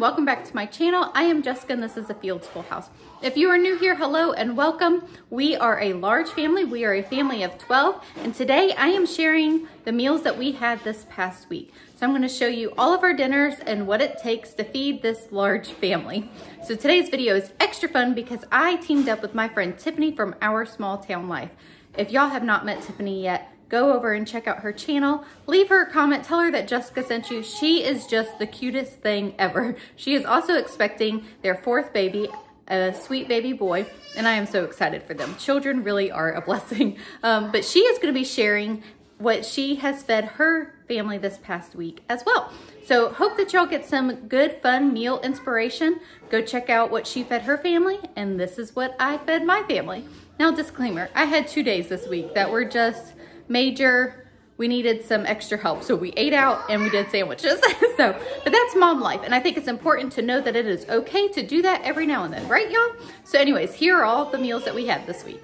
Welcome back to my channel. I am Jessica and this is the Fields Full House. If you are new here, hello and welcome. We are a large family. We are a family of 12 and today I am sharing the meals that we had this past week. So I'm going to show you all of our dinners and what it takes to feed this large family. So today's video is extra fun because I teamed up with my friend Tiffany from Our Small Town Life. If y'all have not met Tiffany yet, go over and check out her channel. Leave her a comment, tell her that Jessica sent you. She is just the cutest thing ever. She is also expecting their fourth baby, a sweet baby boy, and I am so excited for them. Children really are a blessing. But she is gonna be sharing what she has fed her family this past week as well. So hope that y'all get some good, fun meal inspiration. Go check out what she fed her family, and this is what I fed my family. Now, disclaimer, I had 2 days this week that were just major, we needed some extra help. So we ate out and we did sandwiches. But that's mom life. And I think it's important to know that it is okay to do that every now and then, right y'all? So anyways, here are all the meals that we had this week.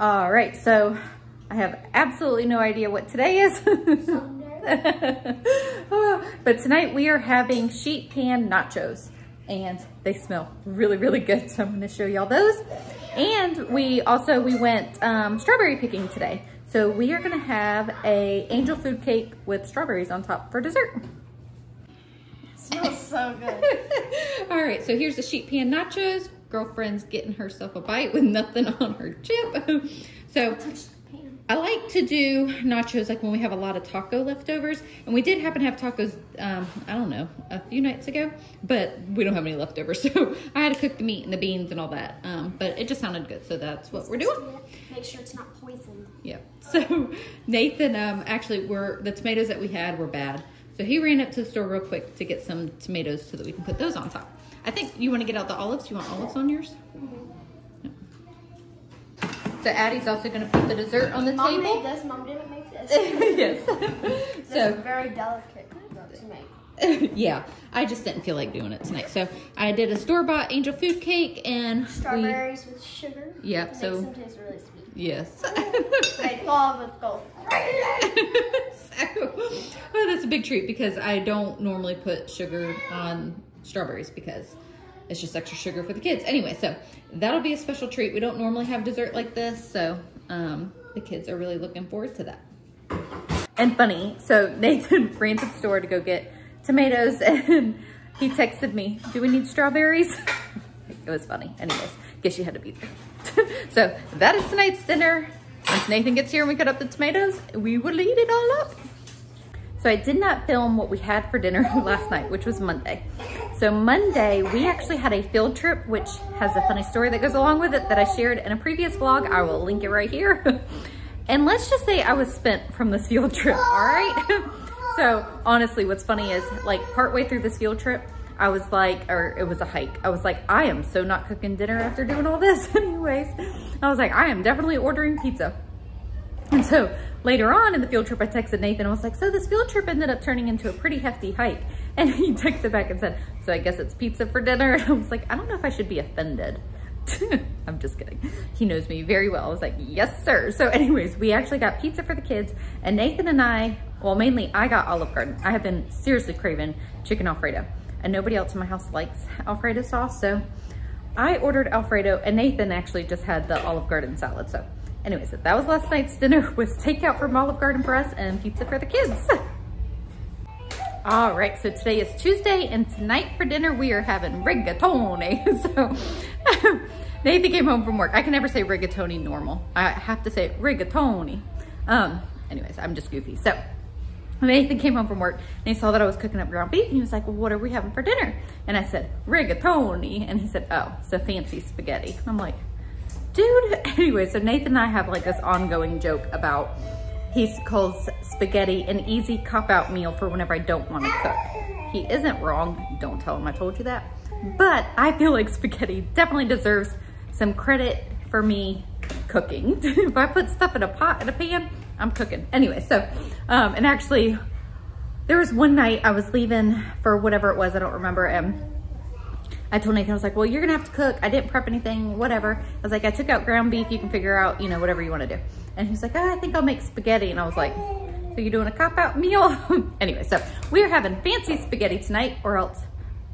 All right, so I have absolutely no idea what today is. But tonight we are having sheet pan nachos and they smell really, really good. So I'm gonna show y'all those. And we went strawberry picking today. So we are gonna have a angel food cake with strawberries on top for dessert. It smells so good. All right, so here's the sheet pan nachos. Girlfriend's getting herself a bite with nothing on her chip. So I like to do nachos like when we have a lot of taco leftovers, and we did happen to have tacos, I don't know, a few nights ago, but we don't have any leftovers, so I had to cook the meat and the beans and all that, but it just sounded good, so that's what we're doing. Make sure it's not poisoned. Yeah, so Nathan, actually, the tomatoes that we had were bad, so he ran up to the store real quick to get some tomatoes so that we can put those on top. I think you want to get out the olives? You want olives on yours? Mm-hmm. So Addie's also going to put the dessert on the table. Mom made this. Mom didn't make this. Yes. This is very delicate to make. Yeah, I just didn't feel like doing it tonight. So I did a store-bought angel food cake and strawberries with sugar. Yep. Yeah, so makes them taste really sweet. Yes. I love with gold. Well, that's a big treat because I don't normally put sugar on strawberries because it's just extra sugar for the kids. Anyway, so that'll be a special treat. We don't normally have dessert like this, so the kids are really looking forward to that. And funny, so Nathan ran to the store to go get tomatoes, and he texted me, "Do we need strawberries?" It was funny. Anyways, guess you had to be there. So that is tonight's dinner. Once Nathan gets here and we cut up the tomatoes, we will eat it all up. So I did not film what we had for dinner last night, which was Monday. So Monday, we actually had a field trip, which has a funny story that goes along with it that I shared in a previous vlog. I will link it right here. And let's just say I was spent from this field trip, all right? So honestly, what's funny is like partway through this field trip, I was like, or it was a hike. I was like, I am so not cooking dinner after doing all this anyways. I was like, I am definitely ordering pizza. And so later on in the field trip, I texted Nathan. I was like, so this field trip ended up turning into a pretty hefty hike. And he texted back and said, so I guess it's pizza for dinner. And I was like, I don't know if I should be offended. I'm just kidding. He knows me very well. I was like, yes, sir. So anyways, we actually got pizza for the kids. And Nathan and I, well, mainly I got Olive Garden. I have been seriously craving chicken Alfredo. And nobody else in my house likes Alfredo sauce. So I ordered Alfredo. And Nathan actually just had the Olive Garden salad. So anyways, that was last night's dinner, was takeout from Olive Garden for us and pizza for the kids. All right, so today is Tuesday and tonight for dinner, we are having rigatoni. So Nathan came home from work. I can never say rigatoni normal. I have to say rigatoni. Anyways, I'm just goofy. So Nathan came home from work and he saw that I was cooking up ground beef and he was like, well, what are we having for dinner? And I said, rigatoni. And he said, oh, so fancy spaghetti. And I'm like, dude. Anyway, so Nathan and I have like this ongoing joke about, he calls spaghetti an easy cop-out meal for whenever I don't want to cook. He isn't wrong. Don't tell him I told you that. But I feel like spaghetti definitely deserves some credit for me cooking. If I put stuff in a pot, in a pan, I'm cooking. Anyway, so, and actually there was one night I was leaving for whatever it was, I don't remember, and I told Nathan, I was like, well, you're gonna have to cook. I didn't prep anything, whatever. I was like, I took out ground beef. You can figure out, you know, whatever you want to do. And he was like, oh, I think I'll make spaghetti. And I was like, so you're doing a cop-out meal? Anyway, so we're having fancy spaghetti tonight, or else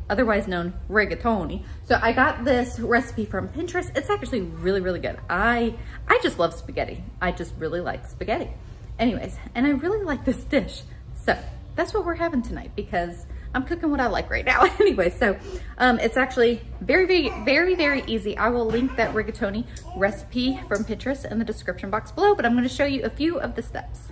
otherwise known rigatoni. So I got this recipe from Pinterest. It's actually really, really good. I just love spaghetti. I just really like spaghetti. Anyways, and I really like this dish. So that's what we're having tonight because I'm cooking what I like right now. Anyway, so it's actually very, very easy. I will link that rigatoni recipe from Pinterest in the description box below, but I'm gonna show you a few of the steps.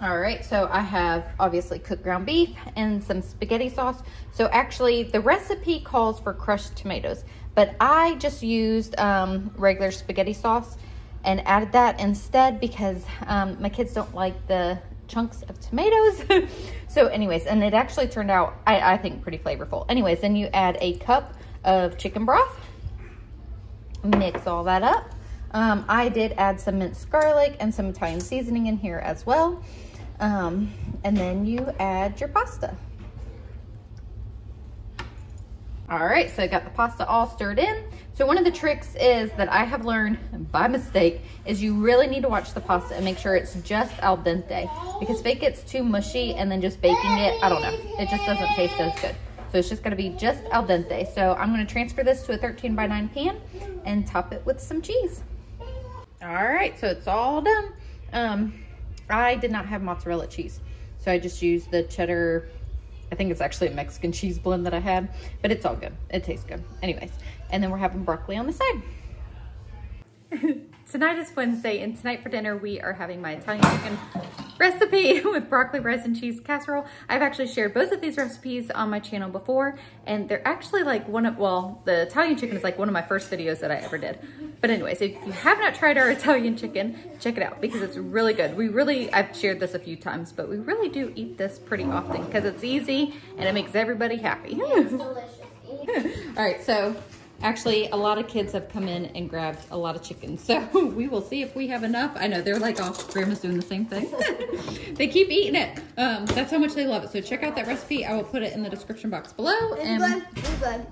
All right, so I have obviously cooked ground beef and some spaghetti sauce. So actually the recipe calls for crushed tomatoes, but I just used regular spaghetti sauce and added that instead because my kids don't like the chunks of tomatoes. So anyways, and it actually turned out, I think, pretty flavorful. Anyways, then you add a cup of chicken broth, mix all that up. I did add some minced garlic and some Italian seasoning in here as well. And then you add your pasta. All right, so I got the pasta all stirred in. So one of the tricks is that I have learned by mistake is you really need to watch the pasta and make sure it's just al dente, because if it gets too mushy and then just baking it, I don't know, it just doesn't taste as good. So it's just gonna be just al dente. So I'm gonna transfer this to a 13x9 pan and top it with some cheese. All right, so it's all done. I did not have mozzarella cheese. So I just used the cheddar, I think it's actually a Mexican cheese blend that I had, but it's all good. It tastes good. Anyways, and then we're having broccoli on the side. Tonight is Wednesday, and tonight for dinner, we are having my Italian chicken recipe with broccoli, rice, and cheese casserole. I've actually shared both of these recipes on my channel before, and they're actually like one of, well, the Italian chicken is like one of my first videos that I ever did. But anyways, if you have not tried our Italian chicken, check it out because it's really good. We really, I've shared this a few times, but we really do eat this pretty often because it's easy and it makes everybody happy. It's delicious. All right, so actually, a lot of kids have come in and grabbed a lot of chicken, so we will see if we have enough. I know, they're like, oh, grandma's doing the same thing. They keep eating it. That's how much they love it. So check out that recipe. I will put it in the description box below. And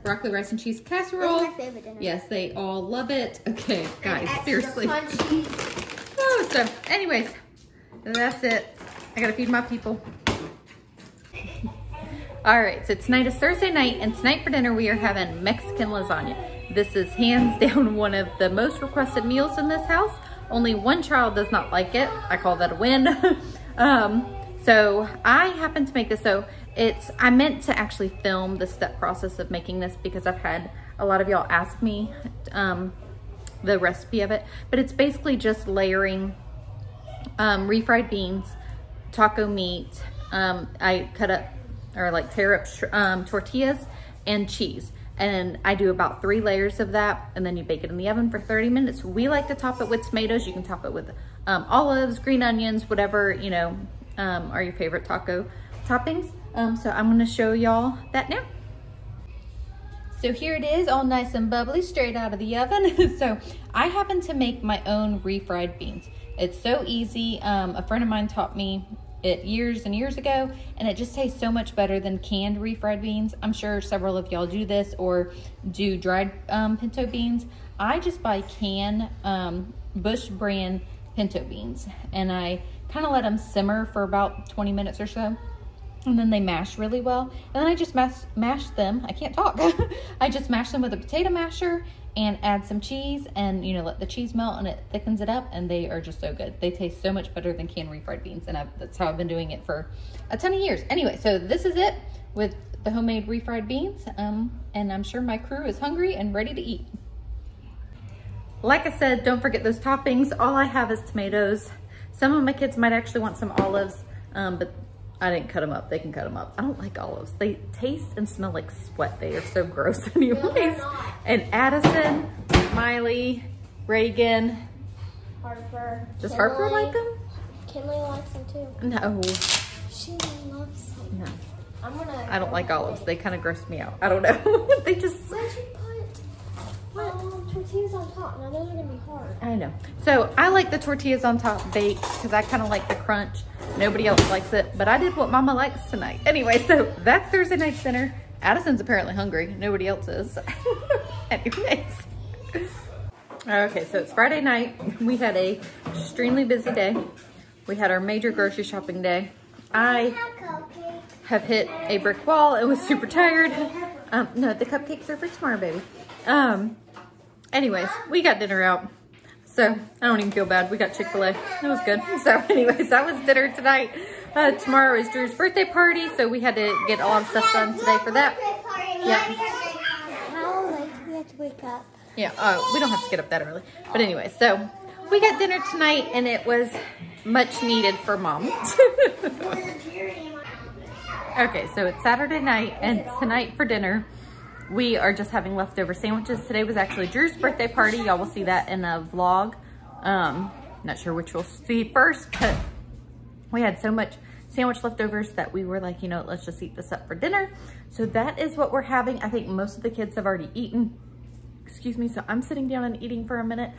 broccoli, rice, and cheese casserole. That's my favorite dinner. Yes, they all love it. Okay, guys, seriously. Oh, so anyways, that's it. I gotta feed my people. All right, so tonight is Thursday night, and tonight for dinner we are having Mexican lasagna. This is hands down one of the most requested meals in this house. Only one child does not like it. I call that a win. So I happened to make this, so it's, I meant to actually film the step process of making this because I've had a lot of y'all ask me the recipe of it, but it's basically just layering refried beans, taco meat. I cut up, or like tear up tortillas and cheese. And I do about 3 layers of that, and then you bake it in the oven for 30 minutes. We like to top it with tomatoes. You can top it with olives, green onions, whatever, you know, are your favorite taco toppings. So I'm gonna show y'all that now. So here it is, all nice and bubbly, straight out of the oven. So I happen to make my own refried beans. It's so easy. A friend of mine taught me it years and years ago, and it just tastes so much better than canned refried beans. I'm sure several of y'all do this or do dried pinto beans. I just buy canned Bush brand pinto beans, and I kind of let them simmer for about 20 minutes or so, and then they mash really well. And then I just mash them. I can't talk. I just mash them with a potato masher and add some cheese, and you know, let the cheese melt and it thickens it up, and they are just so good. They taste so much better than canned refried beans, and that's how I've been doing it for a ton of years. Anyway, so this is it with the homemade refried beans, and I'm sure my crew is hungry and ready to eat. Like I said, don't forget those toppings. All I have is tomatoes. Some of my kids might actually want some olives, but I didn't cut them up. They can cut them up. I don't like olives. They taste and smell like sweat. They are so gross anyways. And Addison, Miley, Reagan. Harper. Does Kinley. Harper like them? Kinley likes them too. No. She loves them. No. I don't like olives. They kind of gross me out. I don't know. They just... Why'd you put tortillas on top? Now those are going to be hard. I know. So I like the tortillas on top baked because I kind of like the crunch. Nobody else likes it, but I did what mama likes tonight. Anyway, so that's Thursday night's dinner. Addison's apparently hungry. Nobody else is. Anyways. Okay, so it's Friday night. We had a extremely busy day. We had our major grocery shopping day. I have hit a brick wall. It was super tired. No, the cupcakes are for tomorrow, baby. Anyways, we got dinner out. So, I don't even feel bad. We got Chick-fil-A. That was good. So, anyways, that was dinner tonight. Tomorrow is Drew's birthday party, so we had to get a lot of stuff done today for that. Yeah. How late do we have to wake up? Yeah, we don't have to get up that early. But anyway, so we got dinner tonight, and it was much needed for Mom. Okay, so it's Saturday night, and tonight for dinner, we are just having leftover sandwiches. Today was actually Drew's birthday party. Y'all will see that in a vlog. Not sure which you'll see first, but we had so much sandwich leftovers that we were like, you know, let's just eat this up for dinner. So that is what we're having. I think most of the kids have already eaten. Excuse me. So I'm sitting down and eating for a minute.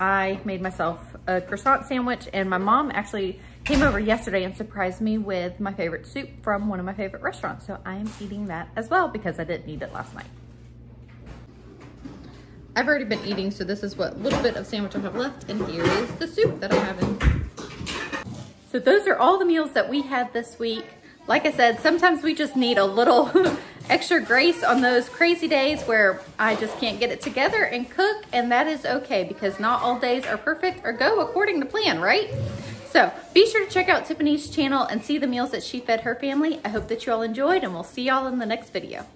I made myself a croissant sandwich, and my mom actually came over yesterday and surprised me with my favorite soup from one of my favorite restaurants. So I am eating that as well because I didn't eat it last night. I've already been eating, so this is what little bit of sandwich I have left, and here is the soup that I'm having. So those are all the meals that we had this week. Like I said, sometimes we just need a little extra grace on those crazy days where I just can't get it together and cook, and that is okay because not all days are perfect or go according to plan, right? So be sure to check out Tiffany's channel and see the meals that she fed her family. I hope that you all enjoyed, and we'll see y'all in the next video.